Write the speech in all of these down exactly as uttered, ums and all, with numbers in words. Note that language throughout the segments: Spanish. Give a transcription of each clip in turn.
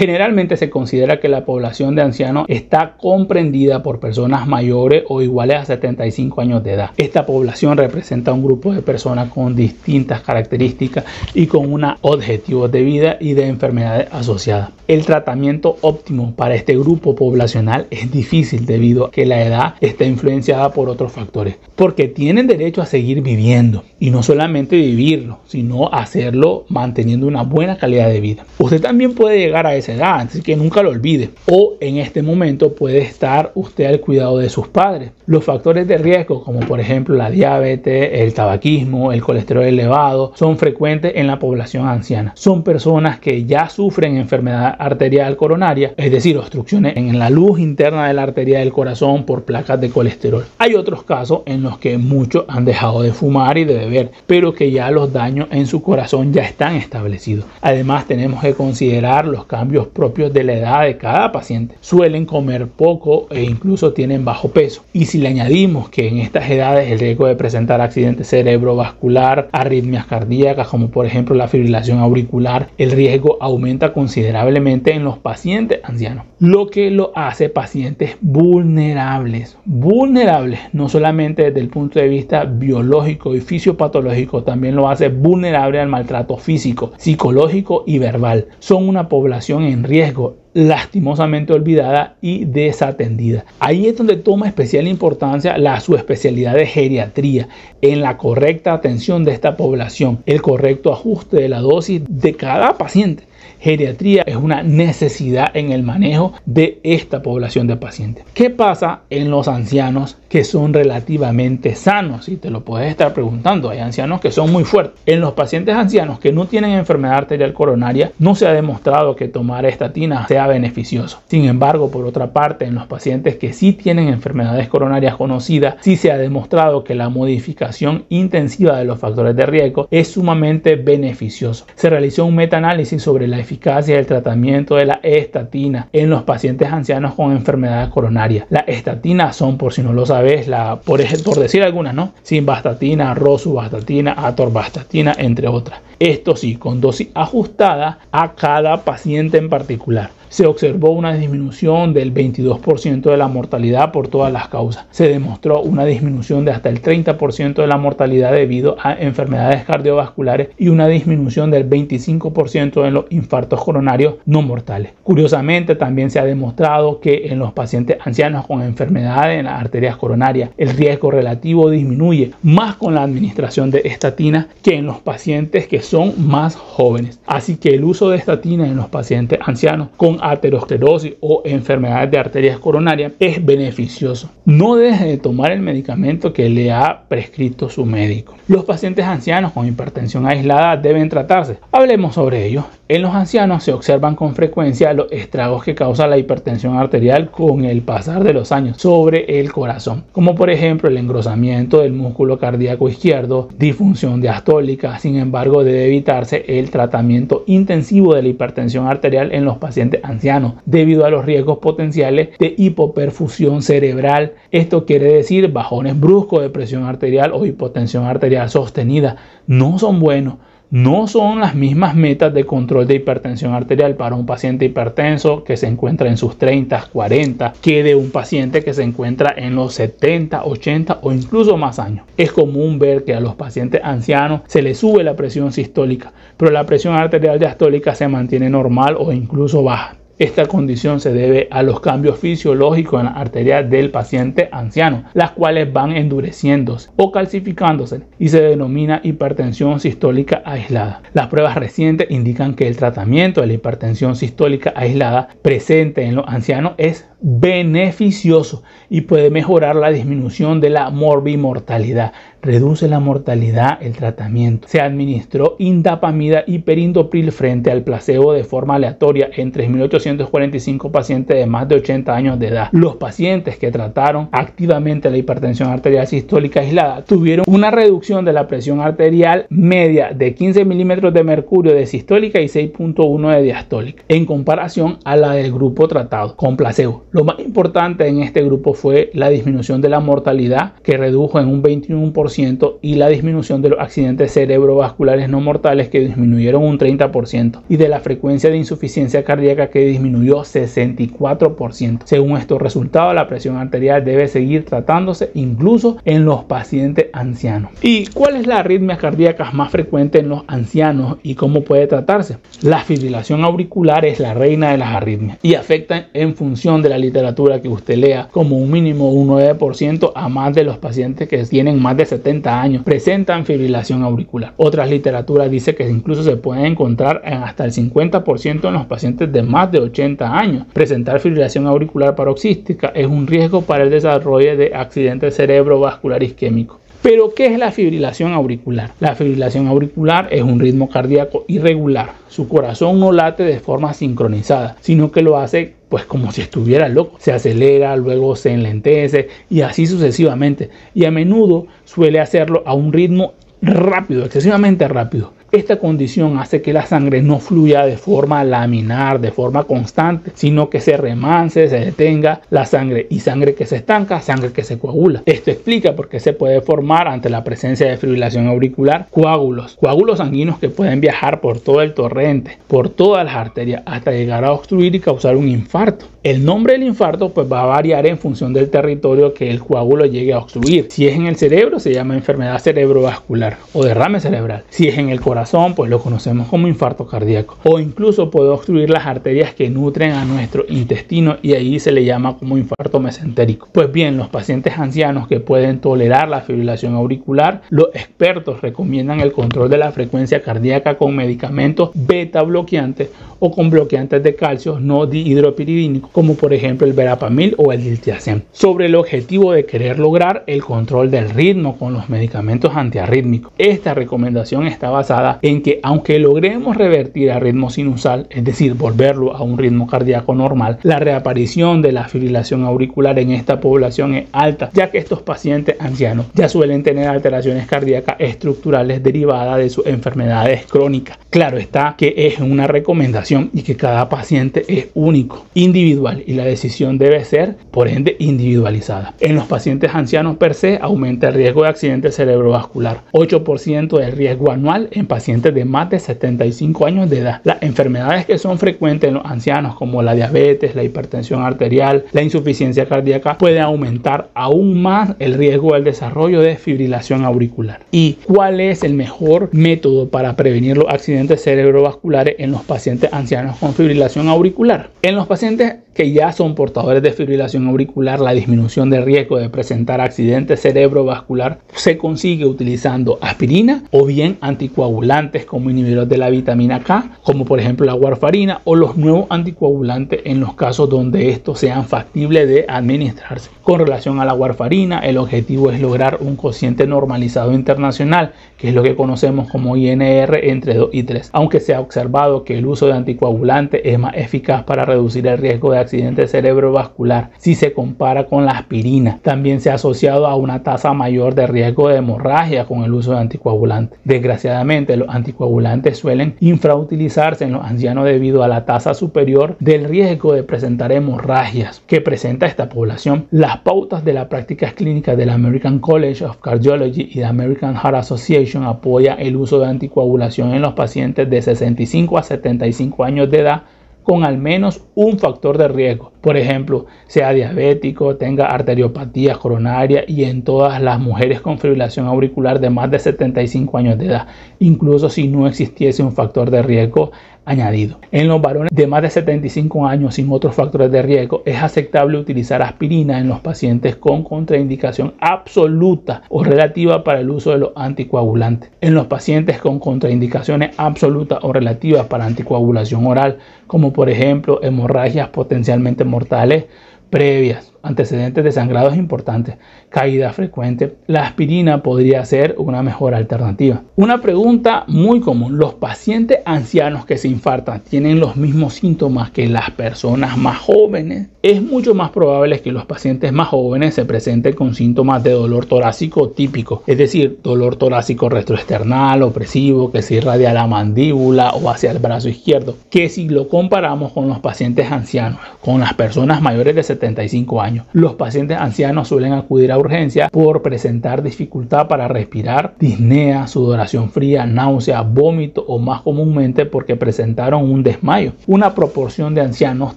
Generalmente se considera que la población de ancianos está comprendida por personas mayores o iguales a setenta y cinco años de edad. Esta población representa un grupo de personas con distintas características y con unos objetivos de vida y de enfermedades asociadas. El tratamiento óptimo para este grupo poblacional es difícil debido a que la edad está influenciada por otros factores, porque tienen derecho a seguir viviendo y no solamente vivirlo, sino hacerlo manteniendo una buena calidad de vida. Usted también puede llegar a esa edad, así que nunca lo olvide, o en este momento puede estar usted al cuidado de sus padres. Los factores de riesgo, como por ejemplo la diabetes, el tabaquismo, el colesterol elevado, son frecuentes en la población anciana. Son personas que ya sufren enfermedad arterial coronaria, es decir, obstrucciones en la luz interna de la arteria del corazón por placas de colesterol. Hay otros casos en los que muchos han dejado de fumar y de beber, pero que ya los daños en su corazón ya están establecidos. Además, tenemos que considerar los cambios propios de la edad de cada paciente. Suelen comer poco e incluso tienen bajo peso. Y si le añadimos que en estas edades el riesgo de presentar accidente cerebrovascular, arritmias cardíacas, como por ejemplo la fibrilación auricular, el riesgo aumenta considerablemente en los pacientes ancianos, lo que lo hace pacientes vulnerables. Vulnerables no solamente desde el punto de vista biológico y fisiopatológico, también lo hace vulnerable al maltrato físico, psicológico y verbal. Son una población en riesgo, lastimosamente olvidada y desatendida. Ahí es donde toma especial importancia la subespecialidad de geriatría en la correcta atención de esta población, el correcto ajuste de la dosis de cada paciente. Geriatría es una necesidad en el manejo de esta población de pacientes. ¿Qué pasa en los ancianos que son relativamente sanos? Y te lo puedes estar preguntando, hay ancianos que son muy fuertes. En los pacientes ancianos que no tienen enfermedad arterial coronaria, no se ha demostrado que tomar estatina sea beneficioso. Sin embargo, por otra parte, en los pacientes que sí tienen enfermedades coronarias conocidas, sí se ha demostrado que la modificación intensiva de los factores de riesgo es sumamente beneficioso. Se realizó un metaanálisis sobre la eficacia del tratamiento de la estatina en los pacientes ancianos con enfermedad coronaria. Las estatinas son, por si no lo sabes, la, por, por decir algunas, ¿no? Simvastatina, rosuvastatina, atorvastatina, entre otras. Esto sí, con dosis ajustada a cada paciente en particular. Se observó una disminución del veintidós por ciento de la mortalidad por todas las causas. Se demostró una disminución de hasta el treinta por ciento de la mortalidad debido a enfermedades cardiovasculares y una disminución del veinticinco por ciento en los infartos coronarios no mortales. Curiosamente, también se ha demostrado que en los pacientes ancianos con enfermedades en las arterias coronarias, el riesgo relativo disminuye más con la administración de estatina que en los pacientes que son más jóvenes. Así que el uso de estatina en los pacientes ancianos con aterosclerosis o enfermedades de arterias coronarias es beneficioso. No deje de tomar el medicamento que le ha prescrito su médico. Los pacientes ancianos con hipertensión aislada deben tratarse. Hablemos sobre ello. En los ancianos se observan con frecuencia los estragos que causa la hipertensión arterial con el pasar de los años sobre el corazón, como por ejemplo el engrosamiento del músculo cardíaco izquierdo, disfunción diastólica. Sin embargo, debe evitarse el tratamiento intensivo de la hipertensión arterial en los pacientes ancianos debido a los riesgos potenciales de hipoperfusión cerebral. Esto quiere decir bajones bruscos de presión arterial o hipotensión arterial sostenida. No son buenos. No son las mismas metas de control de hipertensión arterial para un paciente hipertenso que se encuentra en sus treinta, cuarenta que de un paciente que se encuentra en los setenta, ochenta o incluso más años. Es común ver que a los pacientes ancianos se les sube la presión sistólica, pero la presión arterial diastólica se mantiene normal o incluso baja. Esta condición se debe a los cambios fisiológicos en las arterias del paciente anciano, las cuales van endureciéndose o calcificándose y se denomina hipertensión sistólica aislada. Las pruebas recientes indican que el tratamiento de la hipertensión sistólica aislada presente en los ancianos es beneficioso y puede mejorar la disminución de la morbimortalidad. Reduce la mortalidad el tratamiento. Se administró indapamida y perindopril frente al placebo de forma aleatoria en tres mil ochocientos cuarenta y cinco pacientes de más de ochenta años de edad. Los pacientes que trataron activamente la hipertensión arterial sistólica aislada tuvieron una reducción de la presión arterial media de quince milímetros de mercurio de sistólica y seis punto uno de diastólica en comparación a la del grupo tratado con placebo. Lo más importante en este grupo fue la disminución de la mortalidad, que redujo en un veintiuno por ciento diez por ciento y la disminución de los accidentes cerebrovasculares no mortales, que disminuyeron un treinta por ciento, y de la frecuencia de insuficiencia cardíaca, que disminuyó sesenta y cuatro por ciento. Según estos resultados, la presión arterial debe seguir tratándose incluso en los pacientes ancianos. ¿Y cuál es la arritmia cardíaca más frecuente en los ancianos y cómo puede tratarse? La fibrilación auricular es la reina de las arritmias y afecta, en función de la literatura que usted lea, como un mínimo un nueve por ciento a más de los pacientes que tienen más de setenta años presentan fibrilación auricular. Otras literaturas dicen que incluso se puede encontrar en hasta el cincuenta por ciento en los pacientes de más de ochenta años. Presentar fibrilación auricular paroxística es un riesgo para el desarrollo de accidente cerebrovascular isquémico. Pero, ¿qué es la fibrilación auricular? La fibrilación auricular es un ritmo cardíaco irregular. Su corazón no late de forma sincronizada, sino que lo hace pues como si estuviera loco. Se acelera, luego se enlentece y así sucesivamente. Y a menudo suele hacerlo a un ritmo rápido, excesivamente rápido. Esta condición hace que la sangre no fluya de forma laminar, de forma constante, sino que se remance, se detenga la sangre, y sangre que se estanca, sangre que se coagula. Esto explica por qué se puede formar, ante la presencia de fibrilación auricular, coágulos, coágulos sanguíneos que pueden viajar por todo el torrente, por todas las arterias, hasta llegar a obstruir y causar un infarto. El nombre del infarto pues va a variar en función del territorio que el coágulo llegue a obstruir. Si es en el cerebro, se llama enfermedad cerebrovascular o derrame cerebral. Si es en el corazón, pues lo conocemos como infarto cardíaco, o incluso puede obstruir las arterias que nutren a nuestro intestino, y ahí se le llama como infarto mesentérico. Pues bien, los pacientes ancianos que pueden tolerar la fibrilación auricular, los expertos recomiendan el control de la frecuencia cardíaca con medicamentos beta bloqueantes o con bloqueantes de calcio no dihidropiridínicos, como por ejemplo el verapamil o el diltiazem, sobre el objetivo de querer lograr el control del ritmo con los medicamentos antiarrítmicos. Esta recomendación está basada en que, aunque logremos revertir a ritmo sinusal, es decir, volverlo a un ritmo cardíaco normal, la reaparición de la fibrilación auricular en esta población es alta, ya que estos pacientes ancianos ya suelen tener alteraciones cardíacas estructurales derivadas de sus enfermedades crónicas. Claro está que es una recomendación y que cada paciente es único, individual, y la decisión debe ser, por ende, individualizada. En los pacientes ancianos per se aumenta el riesgo de accidente cerebrovascular, ocho por ciento del riesgo anual en pacientes pacientes de más de setenta y cinco años de edad. Las enfermedades que son frecuentes en los ancianos, como la diabetes, la hipertensión arterial, la insuficiencia cardíaca, puede aumentar aún más el riesgo del desarrollo de fibrilación auricular. ¿Y cuál es el mejor método para prevenir los accidentes cerebrovasculares en los pacientes ancianos con fibrilación auricular? En los pacientes que ya son portadores de fibrilación auricular, la disminución de riesgo de presentar accidente cerebrovascular se consigue utilizando aspirina o bien anticoagulantes como inhibidores de la vitamina K, como por ejemplo la warfarina, o los nuevos anticoagulantes en los casos donde estos sean factibles de administrarse. Con relación a la warfarina, el objetivo es lograr un cociente normalizado internacional, que es lo que conocemos como I N R, entre dos y tres, aunque se ha observado que el uso de anticoagulantes es más eficaz para reducir el riesgo de accidente cerebrovascular si se compara con la aspirina. También se ha asociado a una tasa mayor de riesgo de hemorragia con el uso de anticoagulantes. Desgraciadamente, los anticoagulantes suelen infrautilizarse en los ancianos debido a la tasa superior del riesgo de presentar hemorragias que presenta esta población. Las pautas de las prácticas clínicas del American College of Cardiology y de American Heart Association apoya el uso de anticoagulación en los pacientes de sesenta y cinco a setenta y cinco años de edad con al menos un factor de riesgo, por ejemplo, sea diabético, tenga arteriopatías coronarias, y en todas las mujeres con fibrilación auricular de más de setenta y cinco años de edad, incluso si no existiese un factor de riesgo añadido. En los varones de más de setenta y cinco años sin otros factores de riesgo, es aceptable utilizar aspirina en los pacientes con contraindicación absoluta o relativa para el uso de los anticoagulantes. En los pacientes con contraindicaciones absolutas o relativas para anticoagulación oral, como por ejemplo hemorragias potencialmente mortales previas, antecedentes de sangrados importantes, caída frecuente, la aspirina podría ser una mejor alternativa. Una pregunta muy común: ¿los pacientes ancianos que se infartan tienen los mismos síntomas que las personas más jóvenes? Es mucho más probable que los pacientes más jóvenes se presenten con síntomas de dolor torácico típico, es decir, dolor torácico retroesternal, opresivo, que se irradia a la mandíbula o hacia el brazo izquierdo, que si lo comparamos con los pacientes ancianos, con las personas mayores de setenta y cinco años. años. Los pacientes ancianos suelen acudir a urgencia por presentar dificultad para respirar, disnea, sudoración fría, náusea, vómito o más comúnmente porque presentaron un desmayo. Una proporción de ancianos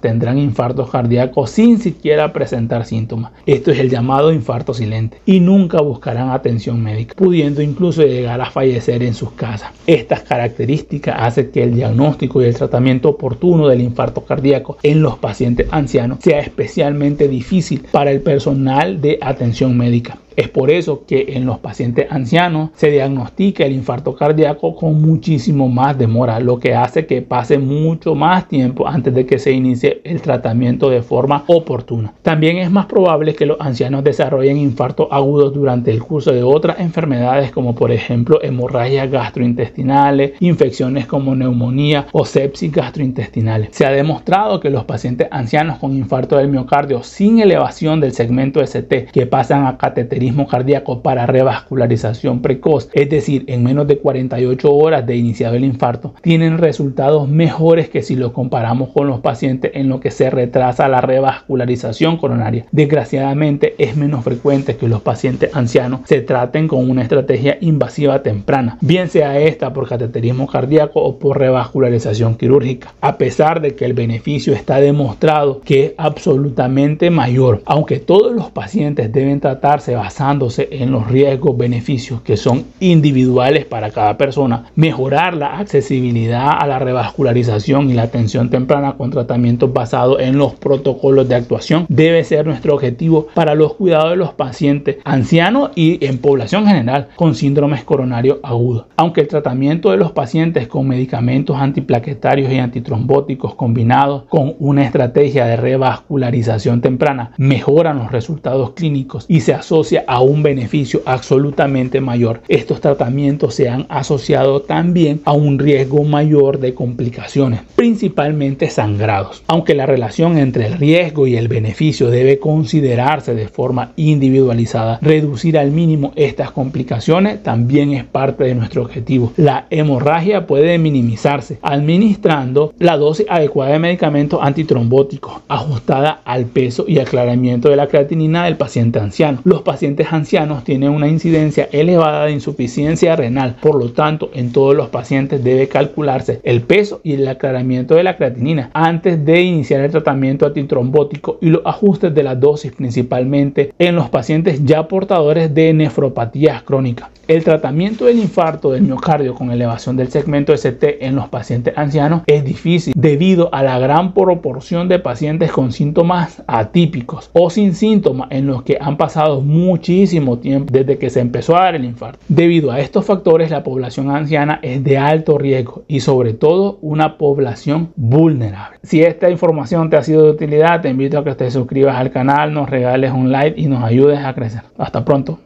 tendrán infartos cardíacos sin siquiera presentar síntomas. Esto es el llamado infarto silente y nunca buscarán atención médica, pudiendo incluso llegar a fallecer en sus casas. Estas características hacen que el diagnóstico y el tratamiento oportuno del infarto cardíaco en los pacientes ancianos sea especialmente difícil para el personal de atención médica. Es por eso que en los pacientes ancianos se diagnostica el infarto cardíaco con muchísimo más demora, lo que hace que pase mucho más tiempo antes de que se inicie el tratamiento de forma oportuna. También es más probable que los ancianos desarrollen infartos agudos durante el curso de otras enfermedades como por ejemplo hemorragias gastrointestinales, infecciones como neumonía o sepsis gastrointestinales. Se ha demostrado que los pacientes ancianos con infarto del miocardio sin elevación del segmento S T que pasan a cateterismo cardíaco para revascularización precoz, es decir, en menos de cuarenta y ocho horas de iniciado el infarto, tienen resultados mejores que si lo comparamos con los pacientes en lo que se retrasa la revascularización coronaria. Desgraciadamente, es menos frecuente que los pacientes ancianos se traten con una estrategia invasiva temprana, bien sea esta por cateterismo cardíaco o por revascularización quirúrgica, a pesar de que el beneficio está demostrado que es absolutamente mayor, aunque todos los pacientes deben tratarse bastante basándose en los riesgos beneficios que son individuales para cada persona. Mejorar la accesibilidad a la revascularización y la atención temprana con tratamientos basados en los protocolos de actuación debe ser nuestro objetivo para los cuidados de los pacientes ancianos y en población general con síndromes coronarios agudos. Aunque el tratamiento de los pacientes con medicamentos antiplaquetarios y antitrombóticos combinados con una estrategia de revascularización temprana mejoran los resultados clínicos y se asocia a un beneficio absolutamente mayor, estos tratamientos se han asociado también a un riesgo mayor de complicaciones, principalmente sangrados. Aunque la relación entre el riesgo y el beneficio debe considerarse de forma individualizada, reducir al mínimo estas complicaciones también es parte de nuestro objetivo. La hemorragia puede minimizarse administrando la dosis adecuada de medicamentos antitrombóticos ajustada al peso y aclaramiento de la creatinina del paciente anciano. Los pacientes pacientes ancianos tienen una incidencia elevada de insuficiencia renal, por lo tanto en todos los pacientes debe calcularse el peso y el aclaramiento de la creatinina antes de iniciar el tratamiento antitrombótico y los ajustes de la dosis, principalmente en los pacientes ya portadores de nefropatías crónicas. El tratamiento del infarto del miocardio con elevación del segmento S T en los pacientes ancianos es difícil debido a la gran proporción de pacientes con síntomas atípicos o sin síntomas en los que han pasado muchos muchísimo tiempo desde que se empezó a dar el infarto. Debido a estos factores, la población anciana es de alto riesgo y sobre todo una población vulnerable. Si esta información te ha sido de utilidad, te invito a que te suscribas al canal, nos regales un like y nos ayudes a crecer. Hasta pronto.